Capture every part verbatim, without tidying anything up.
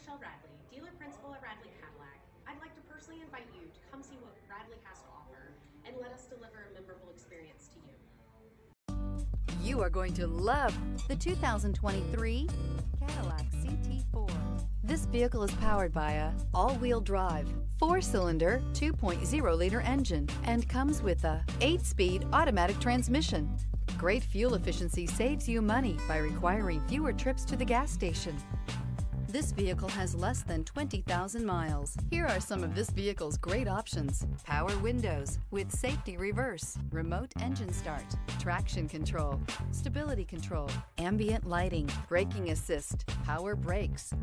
Michelle Radley, dealer principal at Radley Cadillac. I'd like to personally invite you to come see what Radley has to offer and let us deliver a memorable experience to you. You are going to love the two thousand twenty-three Cadillac C T four. This vehicle is powered by a all-wheel drive, four-cylinder, two point oh liter engine and comes with a eight-speed automatic transmission. Great fuel efficiency saves you money by requiring fewer trips to the gas station. This vehicle has less than twenty thousand miles. Here are some of this vehicle's great options: power windows with safety reverse, remote engine start, traction control, stability control, ambient lighting, braking assist, power brakes.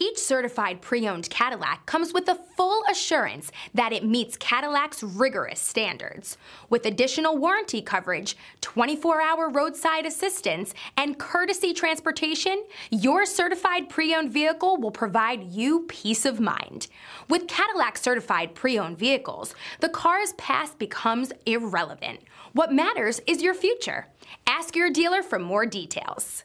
Each certified pre-owned Cadillac comes with the full assurance that it meets Cadillac's rigorous standards, with additional warranty coverage, twenty-four hour roadside assistance, and courtesy transportation. Your certified pre-owned vehicle will provide you peace of mind. With Cadillac certified pre-owned vehicles, the car's past becomes irrelevant. What matters is your future. Ask your dealer for more details.